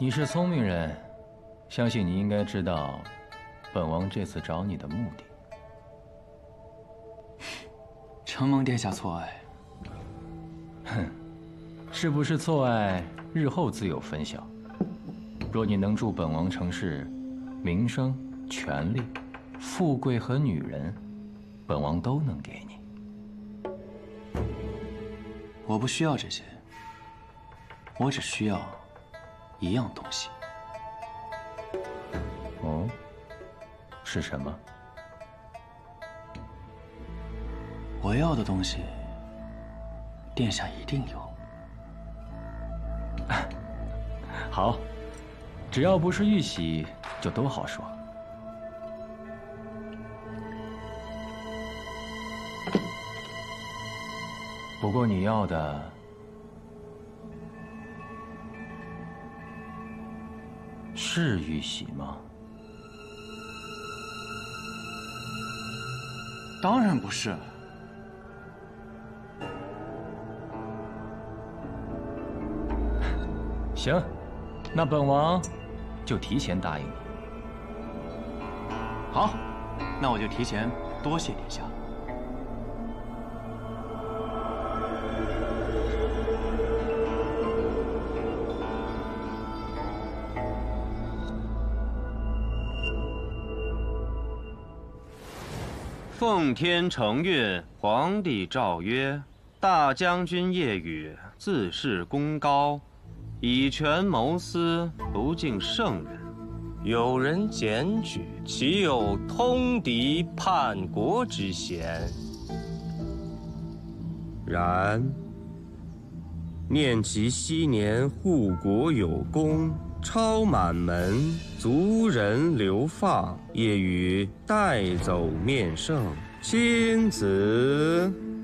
你是聪明人，相信你应该知道，本王这次找你的目的。承蒙殿下错爱。哼，是不是错爱，日后自有分晓。若你能助本王成事，名声、权力、富贵和女人，本王都能给你。 我不需要这些，我只需要一样东西。哦，是什么？我要的东西，殿下一定有。好，只要不是玉玺，就都好说。 不过你要的是玉玺吗？当然不是。行，那本王就提前答应你。好，那我就提前多谢殿下。 奉天承运，皇帝诏曰：大将军叶宇自恃功高，以权谋私，不敬圣人。有人检举，岂有通敌叛国之嫌？然念其昔年护国有功。 超满门，族人流放，夜雨带走面圣，亲子。